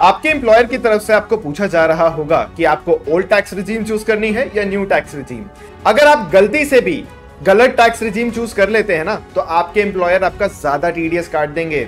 आपके एम्प्लॉयर की तरफ से आपको पूछा जा रहा होगा कि आपको ओल्ड टैक्स रिजीम चूज करनी है या न्यू टैक्स रिजीम। अगर आप गलती से भी गलत टैक्स रिजीम चूज कर लेते हैं ना, तो आपके एम्प्लॉयर आपका ज्यादा टीडीएस काट देंगे।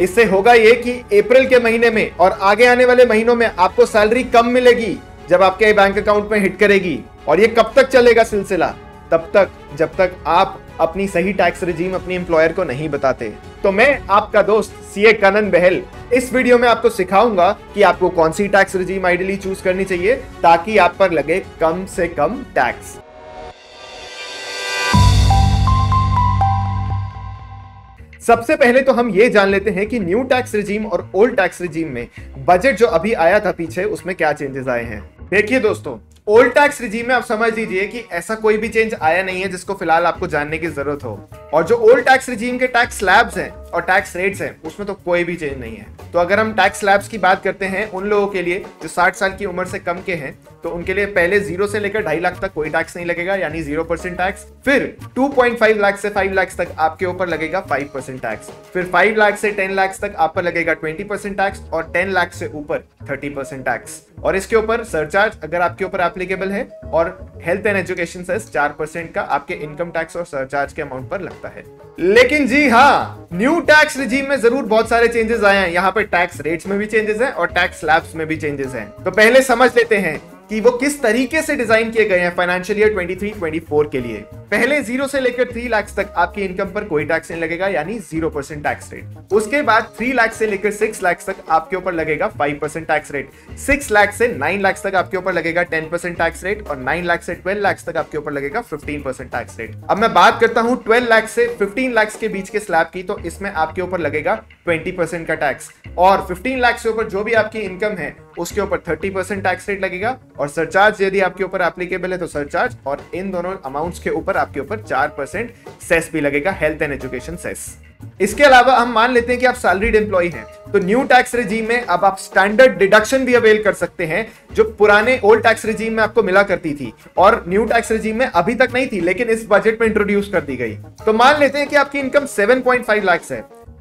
इससे होगा ये कि अप्रैल के महीने में और आगे आने वाले महीनों में आपको सैलरी कम मिलेगी जब आपके बैंक अकाउंट में हिट करेगी। और ये कब तक चलेगा सिलसिला? तब तक जब तक आप अपनी सही टैक्स रिजीम अपने एम्प्लॉयर को नहीं बताते। तो मैं आपका दोस्त सीए करण बहल इस वीडियो में आपको सिखाऊंगा कि आपको कौन सी टैक्स रिजीम आइडियली चूज करनी चाहिए ताकि आप पर लगे कम से कम टैक्स। सबसे पहले तो हम ये जान लेते हैं कि न्यू टैक्स रिजीम और ओल्ड टैक्स रिजीम में बजट जो अभी आया था पीछे, उसमें क्या चेंजेस आए हैं। देखिए दोस्तों, ओल्ड टैक्स रिजीम में आप समझ लीजिए कि ऐसा कोई भी चेंज आया नहीं है जिसको फिलहाल आपको जानने की जरूरत हो। और जो ओल्ड टैक्स रिजीम के टैक्स स्लैब्स हैं और टैक्स रेट्स हैं, उसमें तो कोई भी चेंज नहीं है। तो अगर हम टैक्स स्लैब्स की बात करते हैं उन लोगों के लिए जो 60 साल की उम्र से कम के हैं, तो उनके लिए पहले 0 से लेकर 2.5 लाख तक कोई टैक्स नहीं लगेगा, यानी 0% टैक्स। फिर 2.5 लाख से 5 लाख तक आपके ऊपर लगेगा 5% टैक्स। फिर 5 लाख से 10 लाख तक आप पर लगेगा 20% टैक्स और 10 लाख से ऊपर 30% टैक्स। और इसके ऊपर सरचार्ज अगर आपके ऊपर एप्लीकेबल है और हेल्थ एंड एजुकेशन सेस 4% का आपके इनकम टैक्स और सरचार्ज के अमाउंट पर लगता है। लेकिन जी हाँ, न्यू टैक्स रिजीम में जरूर बहुत सारे चेंजेस आए हैं। यहाँ पर टैक्स रेट्स में भी चेंजेस हैं और टैक्स स्लैब्स में भी चेंजेस हैं। तो पहले समझ लेते हैं कि वो किस तरीके से डिजाइन किए गए हैं फाइनेंशियल ईयर 23-24 के लिए। पहले 0 से लेकर 3 लाख तक आपकी इनकम पर कोई टैक्स नहीं लगेगा, यानी 0% टैक्स रेट। उसके बाद 3 लाख से लेकर 6 लाख तक आपके ऊपर लगेगा 5% टैक्स रेट। 6 लाख से 9 लाख तक आपके ऊपर लगेगा 10% टैक्स रेट और 9 लाख से 12 लाख तक आपके ऊपर लगेगा 15% टैक्स रेट। अब मैं बात करता हूँ 12 लाख से 15 लाख के बीच के स्लैब की, तो इसमें आपके ऊपर लगेगा 20% का टैक्स और 15 लाख से ऊपर जो भी आपकी इनकम है उसके ऊपर 30% टैक्स रेट लगेगा और सरचार्ज यदि आपके ऊपर एप्लीकेबल है तो सरचार्ज। और इन दोनों अमाउंट्स के ऊपर आपके ऊपर 4% सेस भी लगेगा, हेल्थ एंड एजुकेशन सेस। इसके अलावा हम मान लेते हैं कि आप सैलरीड एम्प्लॉई हैं, तो न्यू टैक्स रिजीम में अब आप स्टैंडर्ड डिडक्शन भी अवेल कर सकते हैं जो पुराने ओल्ड टैक्स रिजीम में आपको मिला करती थी और न्यू टैक्स रिजीम में अभी तक नहीं थी, लेकिन इस बजट में इंट्रोड्यूस कर दी गई। तो मान लेते हैं कि आपकी इनकम 7.5 लाख है,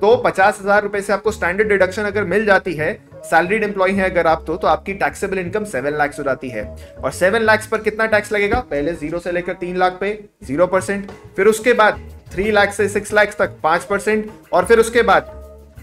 तो 50,000 रुपए से आपको स्टैंडर्ड डिडक्शन अगर मिल जाती है, सैलरीड एम्प्लॉय है अगर आप, तो आपकी टैक्सेबल इनकम 7 लाख हो जाती है। और 7 लाख पर कितना टैक्स लगेगा? पहले 0 से लेकर 3 लाख पे 0%, फिर उसके बाद 3 लाख से 6 लाख तक 5% और फिर उसके बाद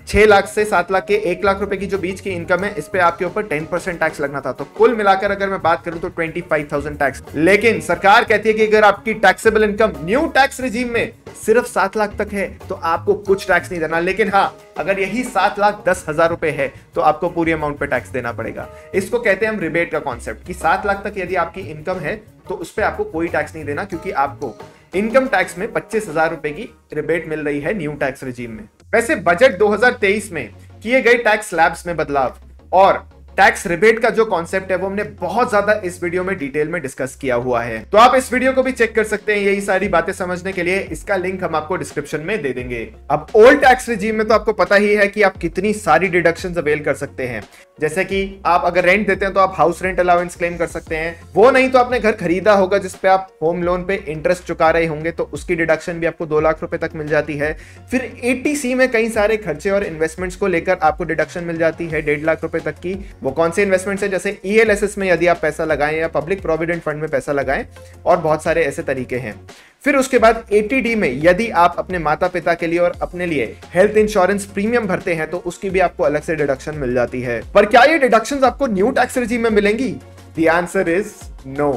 6 लाख से 7 लाख के 1 लाख रुपए की जो बीच की इनकम है, इस पे आपके ऊपर 10% टैक्स लगना था। तो कुल मिलाकर अगर मैं बात करूं तो 25,000 टैक्स। लेकिन सरकार कहती है कि अगर आपकी taxable income new tax regime में सिर्फ 7 लाख तक है तो आपको कुछ टैक्स नहीं देना। लेकिन हाँ, अगर यही 7,10,000 रुपए है तो आपको पूरी अमाउंट पे टैक्स देना पड़ेगा। इसको कहते हैं हम रिबेट का कॉन्सेप्ट कि 7 लाख तक यदि आपकी इनकम है तो उस पर आपको कोई टैक्स नहीं देना, क्योंकि आपको इनकम टैक्स में 25,000 रुपए की रिबेट मिल रही है न्यू टैक्स रिजीम में। वैसे बजट 2023 में किए गए टैक्स स्लैब्स में बदलाव और टैक्स रिबेट का जो कॉन्सेप्ट है वो हमने बहुत ज्यादा इस वीडियो में डिटेल में डिस्कस किया हुआ है, तो आप इस वीडियो को भी चेक कर सकते हैं यही सारी बातें समझने के लिए। इसका लिंक हम आपको डिस्क्रिप्शन में दे देंगे। अब ओल्ड टैक्स रिजीम में तो आपको पता ही है कि आप कितनी सारी डिडक्शंस अवेल कर सकते हैं, जैसे कि आप अगर रेंट देते हैं तो आप हाउस रेंट अलाउंस क्लेम कर सकते हैं। वो नहीं तो आपने घर खरीदा होगा जिसपे आप होम लोन पे इंटरेस्ट चुका रहे होंगे, तो उसकी डिडक्शन भी आपको 2 लाख रुपए तक मिल जाती है। फिर एटीसी में कई सारे खर्चे और इन्वेस्टमेंट्स को लेकर आपको डिडक्शन मिल जाती है 1.5 लाख रुपए तक की। वो कौन से इन्वेस्टमेंट्स है? जैसे ईएलएसएस में यदि आप पैसा लगाएं या पब्लिक प्रोविडेंट फंड में पैसा लगाएं, और बहुत सारे ऐसे तरीके हैं। फिर उसके बाद एटीडी में यदि आप अपने माता पिता के लिए और अपने लिए हेल्थ इंश्योरेंस प्रीमियम भरते हैं तो उसकी भी आपको अलग से डिडक्शन मिल जाती है। पर क्या ये डिडक्शंस आपको न्यू टैक्स रिजीम में मिलेंगी? The answer is no.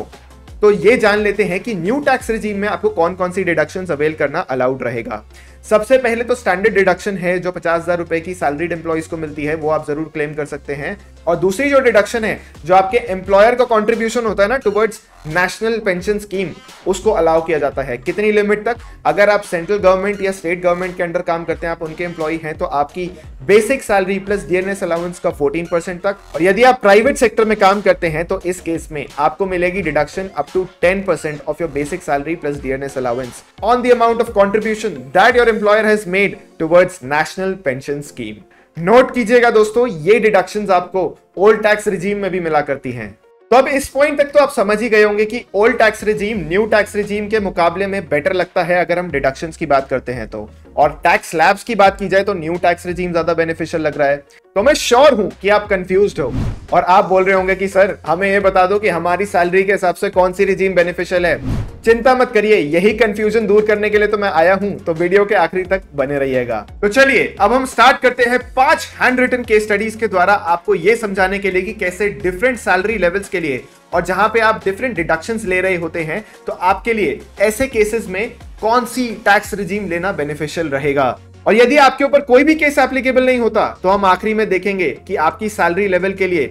तो ये जान लेते हैं कि न्यू टैक्स रिजीम में आपको कौन कौन सी डिडक्शंस अवेल करना अलाउड रहेगा। सबसे पहले तो स्टैंडर्ड डिडक्शन है जो 50,000 रुपए की सैलरीड एम्प्लॉइज को मिलती है, वो आप जरूर क्लेम कर सकते हैं। और दूसरी जो डिडक्शन है जो आपके एम्प्लॉयर का कंट्रीब्यूशन होता है ना टुवर्ड्स नेशनल पेंशन स्कीम, उसको अलाउ किया जाता है। कितनी लिमिट तक? अगर आप सेंट्रल गवर्नमेंट या स्टेट गवर्नमेंट के अंडर काम करते हैं, आप उनके एम्प्लॉय हैं, तो आपकी basic salary plus DNS allowance का 14% तक। और यदि आप प्राइवेट सेक्टर में काम करते हैं तो इस केस में आपको मिलेगी deduction up to 10% of your basic salary plus DNS allowance on the amount of contribution that your employer has made towards national pension scheme. Note कीजिएगा दोस्तों, ये डिडक्शंस आपको ओल्ड टैक्स रिजीम में भी मिला करती हैं। तो अब इस पॉइंट तक तो आप समझ ही गए होंगे कि old tax regime new tax regime के मुकाबले में बेटर लगता है अगर हम डिडक्शंस की बात करते हैं तो, और टैक्स स्लैब्स की बात की जाए तो न्यू टैक्स रिजीम ज्यादा बेनिफिशियल लग रहा है। तो मैं श्योर हूं कि आप कंफ्यूज्ड हो और आप बोल रहे होंगे कि सर हमें यह बता दो कि हमारी सैलरी के हिसाब से कौन सी रिजीम बेनिफिशियल है। चिंता मत करिए, यही कंफ्यूजन दूर करने के लिए तो मैं आया हूं, तो वीडियो के आखिरी तक बने रहिएगा। तो चलिए अब हम स्टार्ट करते हैं 5 हैंड रिटन केस स्टडीज के द्वारा आपको यह समझाने के लिए कि कैसे डिफरेंट सैलरी लेवल्स के लिए और जहां पे आप डिफरेंट डिडक्शंस ले रहे होते हैं तो आपके लिए ऐसे केसेस में कौन सी टैक्स रिजीम लेना बेनिफिशियल रहेगा। और यदि आपके ऊपर कोई भी केस एप्लीकेबल नहीं होता तो हम आखिरी में देखेंगे कि आपकी सैलरी लेवल के लिए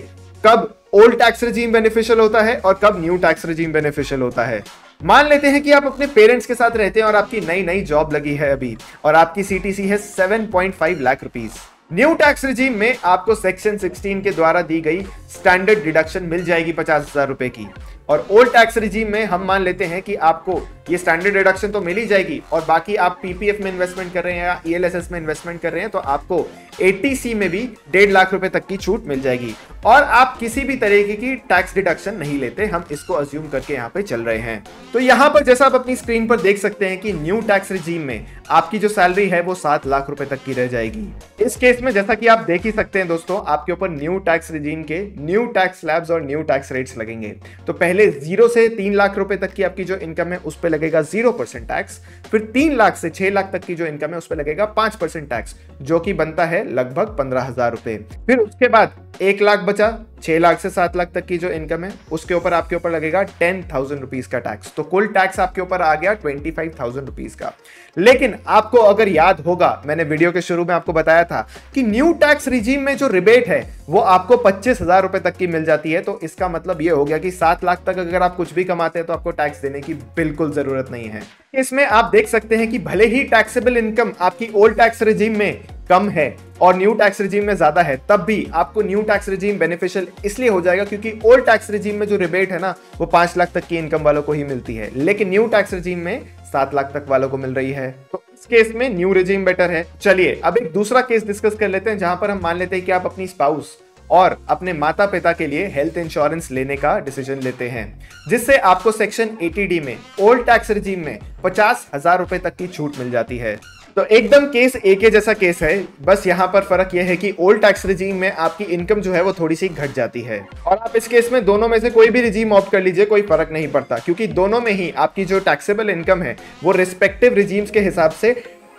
कब ओल्ड टैक्स रिजीम बेनिफिशियल होता है और कब न्यू टैक्स रिजीम बेनिफिशियल होता है। मान लेते हैं कि आप अपने पेरेंट्स के साथ रहते हैं और आपकी नई नई जॉब लगी है अभी और आपकी सीटीसी है 7.5 lakh rupees. New tax regime में आपको सेक्शन 16 के द्वारा दी गई स्टैंडर्ड डिडक्शन मिल जाएगी 50,000 रुपए की, और ओल्ड टैक्स रिजीम में हम मान लेते हैं कि आपको ये स्टैंडर्ड डिडक्शन तो मिल ही जाएगी और बाकी आप पीपीएफ में इन्वेस्टमेंट कर रहे हैं या ईएलएसएस में इन्वेस्टमेंट कर रहे हैं तो आपको एटीसी में भी 1.5 लाख रुपए तक की छूट मिल जाएगी और आप किसी भी तरीके की टैक्स डिडक्शन नहीं लेते, हम इसको अज्यूम करके यहाँ पे चल रहे हैं। तो यहाँ पर जैसा आप अपनी स्क्रीन पर देख सकते हैं कि न्यू टैक्स रिजीम में आपकी जो सैलरी है वो 7 लाख रुपए तक की रह जाएगी। इस केस में जैसा कि आप देख ही सकते हैं दोस्तों, आपके ऊपर न्यू टैक्स रिजीम के न्यू टैक्स स्लैब्स और न्यू टैक्स रेट्स लगेंगे। तो पहले 0 से 3 लाख रुपए तक की आपकी जो इनकम है उस पर लगेगा 0% टैक्स, फिर 3 लाख से 6 लाख तक की जो इनकम है उस पर लगेगा 5% टैक्स, जो कि बनता है लगभग 15,000 रुपए। फिर उसके बाद 1 लाख बचा, 6 लाख से 7 लाख तक की जो इनकम है उसके ऊपर आपके ऊपर लगेगा 10,000 रुपीज का टैक्स। तो कुल टैक्स आपके ऊपर आ गया 25,000 रुपीज का। लेकिन आपको अगर याद होगा, मैंने वीडियो के शुरू में आपको बताया था कि न्यू टैक्स रिजीम में जो रिबेट है वो आपको 25,000 रुपए तक की मिल जाती है। तो इसका मतलब ये हो गया कि 7 लाख तक अगर आप कुछ भी कमाते हैं तो आपको टैक्स देने की बिल्कुल जरूरत नहीं है। इसमें आप देख सकते हैं कि भले ही टैक्सेबल इनकम आपकी ओल्ड टैक्स रिजीम में कम है और न्यू टैक्स रिजीम में ज्यादा है, तब भी आपको न्यू टैक्स रिजीम बेनिफिशियल इसलिए हो जाएगा क्योंकि ओल्ड टैक्स रिजीम में जो रिबेट है ना वो 5 लाख तक की इनकम वालों को ही मिलती है, लेकिन न्यू टैक्स रिजीम में 7 लाख तक वालों को मिल रही है। तो इस केस में न्यू रिजीम बेटर है। चलिए अब एक दूसरा केस डिस्कस कर लेते हैं जहां पर हम मान लेते हैं कि आप अपनी स्पाउस और अपने माता पिता के लिए हेल्थ इंश्योरेंस लेने का डिसीजन लेते हैं, जिससे आपको सेक्शन 80D में ओल्ड टैक्स रिजीम में 50,000 रुपए तक की छूट मिल जाती है। तो एकदम केस ए के जैसा केस है, बस यहाँ पर फर्क यह है कि ओल्ड टैक्स रिजीम में आपकी इनकम जो है वो थोड़ी सी घट जाती है और आप इस केस में दोनों में से कोई भी रिजीम ऑप्ट कर लीजिए, कोई फर्क नहीं पड़ता, क्योंकि दोनों में ही आपकी जो टैक्सेबल इनकम है वो रिस्पेक्टिव रिजीम्स के हिसाब से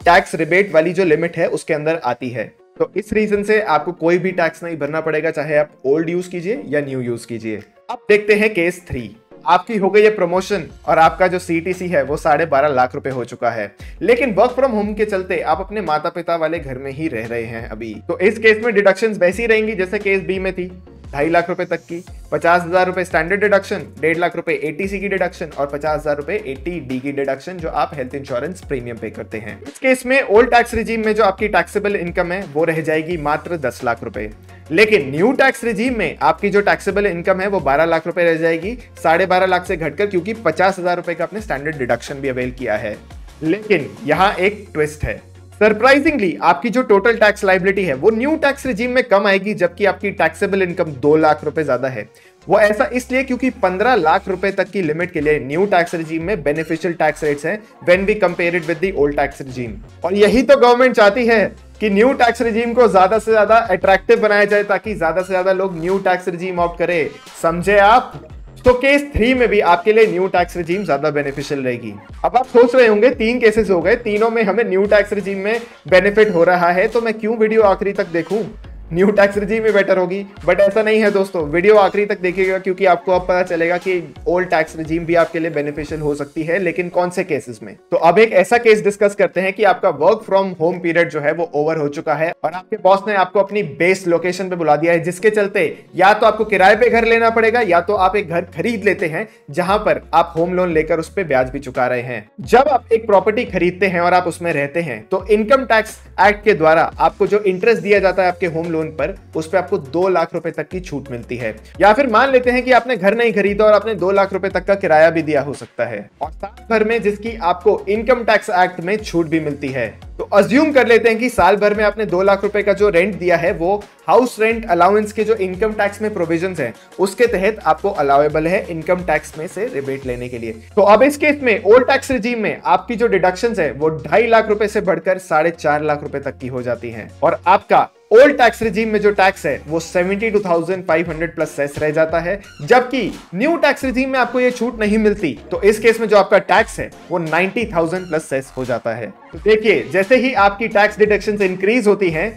टैक्स रिबेट वाली जो लिमिट है उसके अंदर आती है। तो इस रीजन से आपको कोई भी टैक्स नहीं भरना पड़ेगा, चाहे आप ओल्ड यूज कीजिए या न्यू यूज कीजिए। अब देखते हैं केस 3। आपकी हो गई है प्रमोशन और आपका जो सीटीसी है वो 12.5 लाख रुपए हो चुका है, लेकिन वर्क फ्रॉम होम के चलते आप अपने माता पिता वाले घर में ही रह रहे हैं अभी। तो इस केस में डिडक्शंस वैसी रहेंगी जैसे केस बी में थी, 2.5 लाख रुपए तक की, 50,000 रुपए स्टैंडर्ड डिडक्शन, 1.5 लाख रुपए एटीसी की डिडक्शन और 50,000 रुपए एटीडी की डिडक्शन जो आप हेल्थ इंश्योरेंस प्रीमियम पे करते हैं। इस केस में ओल्ड टैक्स रिजीम में जो आपकी टैक्सेबल इनकम है वो रह जाएगी मात्र 10 लाख रुपए, लेकिन न्यू टैक्स रिजीम में आपकी जो टैक्सेबल इनकम है वो 12 लाख रुपए रह जाएगी, 12.5 लाख से घटकर, क्योंकि 50,000 रुपए का आपने स्टैंडर्ड डिडक्शन भी अवेल किया है। लेकिन यहाँ एक ट्विस्ट है, सरप्राइजिंगली आपकी जो टोटल टैक्स लायबिलिटी है वो न्यू टैक्स रिजीम में कम आएगी, जबकि आपकी टैक्सेबल इनकम 2 लाख रुपए ज्यादा है। वो ऐसा इसलिए क्योंकि 15 लाख रुपए तक की लिमिट के लिए न्यू टैक्स रिजीम में बेनिफिशियल टैक्स रेट्स हैं when we compare it with the old tax regime. और यही तो गवर्नमेंट चाहती है कि न्यू टैक्स रिजीम को ज्यादा से ज्यादा अट्रैक्टिव बनाया जाए ताकि ज्यादा से ज्यादा लोग न्यू टैक्स रिजीम ऑप्ट करें, समझे आप। तो केस 3 में भी आपके लिए न्यू टैक्स रिजीम ज्यादा बेनिफिशियल रहेगी। अब आप सोच रहे होंगे 3 केसेस हो गए, तीनों में हमें न्यू टैक्स रिजीम में बेनिफिट हो रहा है, तो मैं क्यों वीडियो आखिरी तक देखूं, न्यू टैक्स रिजीम में बेटर होगी। बट ऐसा नहीं है दोस्तों, वीडियो आखिरी तक देखिएगा क्योंकि आपको अब पता चलेगा कि ओल्ड टैक्स रिजीम भी आपके लिए बेनिफिशियल हो सकती है, लेकिन कौन से केसेस में। तो अब एक ऐसा केस डिस्कस करते हैं कि आपका वर्क फ्रॉम होम पीरियड जो है वो ओवर हो चुका है और आपके बॉस ने आपको अपनी बेस लोकेशन पे बुला दिया है, जिसके चलते या तो आपको किराए पे घर लेना पड़ेगा या तो आप एक घर खरीद लेते हैं जहां पर आप होम लोन लेकर उस पर ब्याज भी चुका रहे हैं। जब आप एक प्रॉपर्टी खरीदते हैं और आप उसमें रहते हैं तो इनकम टैक्स एक्ट के द्वारा आपको जो इंटरेस्ट दिया जाता है आपके होम लोन पर उस पर आपको 2 लाख रुपए तक की छूट मिलती है। या फिर मान लेते हैं कि आपने घर नहीं खरीदा और आपने 2 लाख रुपए तक का किराया भी दिया हो सकता है, और साल भर में जिसकी आपको इनकम टैक्स एक्ट में छूट भी मिलती है। तो अज्यूम कर लेते हैं कि साल भर में आपने 2 लाख रुपए का जो रेंट दिया है वो हाउस रेंट अलाउंस के जो इनकम टैक्स में प्रोविजंस हैं उसके तहत आपको अलाउएबल है इनकम टैक्स में से रिबेट लेने के लिए। तो अब इस केस में ओल्ड टैक्स रिजीम में आपकी जो डिडक्शंस है वो 2.5 लाख रुपए से बढ़कर 4.5 लाख रुपए तक की हो जाती है, और आपका ओल्ड टैक्स रिजीम में जो टैक्स है वो 72,500 प्लस सेस रह जाता है, जबकि न्यू टैक्स रिजीम में आपको ये छूट नहीं मिलती। तो इस केस में जो आपका टैक्स है वो 90,000 प्लस सेस हो जाता है। तो देखिए, जैसे ही आपकी टैक्स डिडक्शंस इंक्रीज होती हैं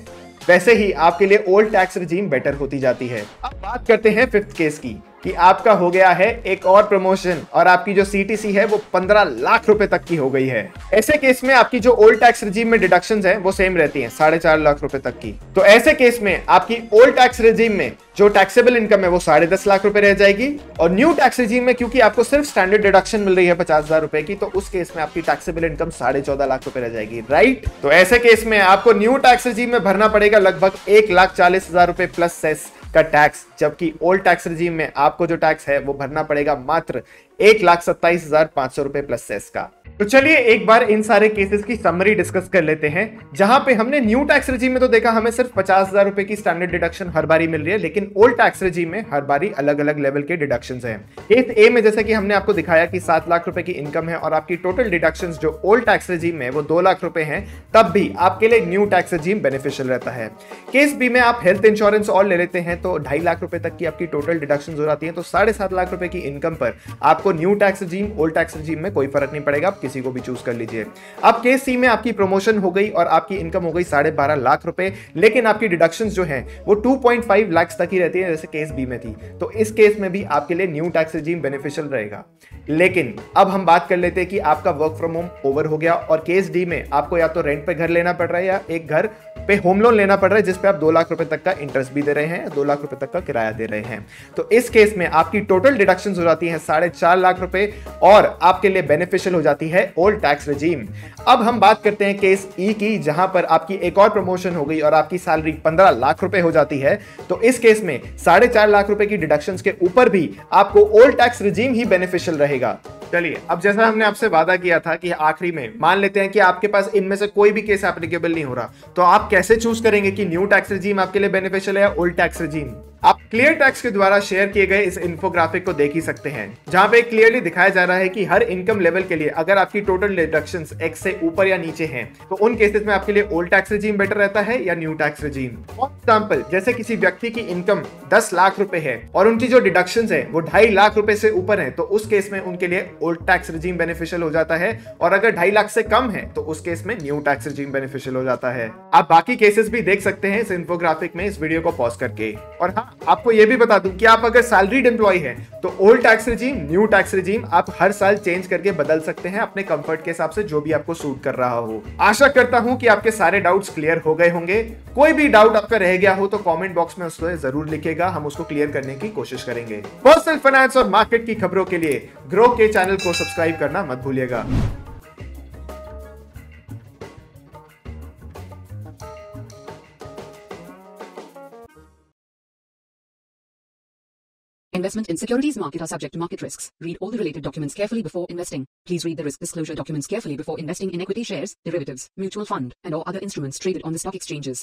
वैसे ही आपके लिए ओल्ड टैक्स रिजीम बेटर होती जाती है। अब बात करते हैं फिफ्थ केस की कि आपका हो गया है एक और प्रमोशन और आपकी जो सीटीसी है वो 15 लाख रुपए तक की हो गई है। ऐसे केस में आपकी जो ओल्ड टैक्स रिजीम में डिडक्शंस हैं वो सेम रहती हैं 4.5 लाख रुपए तक की। तो ऐसे केस में आपकी ओल्ड टैक्स रिजीम में जो टैक्सेबल इनकम है वो 10.5 लाख रुपए रह जाएगी, और न्यू टैक्स रिजीम में क्योंकि आपको सिर्फ स्टैंडर्ड डिडक्शन मिल रही है 50,000 रुपए की, तो उस केस में आपकी टैक्सेबल इनकम 14.5 लाख रुपए रह जाएगी, राइट। तो ऐसे केस में आपको न्यू टैक्स रिजीम में भरना पड़ेगा लगभग 1,40,000 रुपए प्लस सेस का टैक्स, जबकि ओल्ड टैक्स रिजीम में आपको जो टैक्स है वो भरना पड़ेगा मात्र 1,27,500 रुपए प्लस सेस का। तो चलिए एक बार इन सारे केसेस की समरी डिस्कस कर लेते हैं, जहां पे हमने न्यू टैक्स रिजीम में तो देखा हमें सिर्फ 50,000 रुपए की स्टैंडर्ड डिडक्शन हर बारी मिल रही है, लेकिन ओल्ड टैक्स रिजीम में हर बारी अलग अलग लेवल के डिडक्शंस हैं। केस ए में जैसे कि हमने आपको दिखाया कि 7 लाख रुपए की इनकम है और आपकी टोटल डिडक्शन जो ओल्ड टैक्स रिजीम में वो 2 लाख रुपए है, तब भी आपके लिए न्यू टैक्स रिजीम बेनिफिशियल रहता है। केस बी में आप हेल्थ इंश्योरेंस और ले लेते हैं तो 2.5 लाख रुपए तक की आपकी टोटल डिडक्शन हो जाती है, तो 7.5 लाख रुपए की इनकम पर आपको new tax regime old tax regime में कोई फर्क नहीं पड़ेगा, आप किसी को भी चूज कर लीजिए। अब केस सी में आपकी प्रमोशन हो गई और आपकी इनकम हो गई 12.5 लाख रुपए, लेकिन आपकी डिडक्शंस जो हैं वो 2.5 लाख तक ही रहती है जैसे केस बी में थी, तो इस केस में भी आपके लिए न्यू टैक्स रिजीम बेनिफिशियल रहेगा। लेकिन अब हम बात कर लेते हैं कि आपका वर्क फ्रॉम होम ओवर हो गया और केस डी में आपको या तो रेंट पे घर लेना पड़ रहा है या एक घर पे होम लोन लेना पड़ रहा है जिस पे आप 2 लाख रुपए तक का इंटरेस्ट भी दे रहे हैं, 2 लाख रुपए तक का किराया दे रहे हैं। तो इस केस में आपकी टोटल डिडक्शंस हो जाती हैं 4.5 लाख रुपए और आपके लिए बेनिफिशियल हो जाती है ओल्ड टैक्स रिजीम। अब हम बात करते हैं केस ई की, जहां पर आपकी एक और प्रमोशन हो गई और आपकी सैलरी 15 लाख रुपए हो जाती है, तो इस केस में 4.5 लाख रुपए की डिडक्शंस के ऊपर भी आपको ओल्ड टैक्स रिजीम ही बेनिफिशियल रहेगा। चलिए, अब जैसा हमने आपसे वादा किया था कि आखिरी में मान लेते हैं कि आपके पास इनमें से कोई भी केस एप्लीकेबल नहीं हो रहा, तो आप कैसे चूज करेंगे कि न्यू टैक्स रिजीम आपके लिए बेनिफिशियल है या ओल्ड टैक्स रिजीम। आप क्लियर टैक्स के द्वारा शेयर किए गए इस इन्फोग्राफिक को देख ही सकते हैं, जहां पे क्लियरली दिखाया जा रहा है कि हर इनकम लेवल के लिए अगर आपकी टोटल डिडक्शंस एक्स से ऊपर या नीचे हैं तो उन केसेस में आपके लिए ओल्ड टैक्स रिजीम बेटर रहता है या new tax regime. For example, जैसे किसी व्यक्ति की इनकम 10 लाख रुपए है और उनकी जो डिडक्शंस है वो 2.5 लाख रुपए से ऊपर है, तो उस केस में उनके लिए ओल्ड टैक्स रिजीम बेनिफिशियल हो जाता है, और अगर 2.5 लाख से कम है तो उस केस में न्यू टैक्स रिजीम बेनिफिशियल हो जाता है। आप बाकी केसेस भी देख सकते हैं इस इन्फोग्राफिक में इस वीडियो को पॉज करके। और हाँ, आपको यह भी बता दूं कि आप अगर सैलरीड एम्प्लॉय हैं तो old tax regime new tax regime आप हर साल चेंज करके बदल सकते हैं अपने कंफर्ट के हिसाब से, जो भी आपको सूट कर रहा हो। आशा करता हूं कि आपके सारे डाउट्स क्लियर हो गए होंगे। कोई भी डाउट आपका रह गया हो तो कमेंट बॉक्स में उसको जरूर लिखेगा, हम उसको क्लियर करने की कोशिश करेंगे। पर्सनल फाइनेंस और मार्केट की खबरों के लिए ग्रो के चैनल को सब्सक्राइब करना मत भूलिएगा। Investment in securities market are subject to market risks. Read all the related documents carefully before investing. Please read the risk disclosure documents carefully before investing in equity shares, derivatives, mutual fund, and or other instruments traded on the stock exchanges.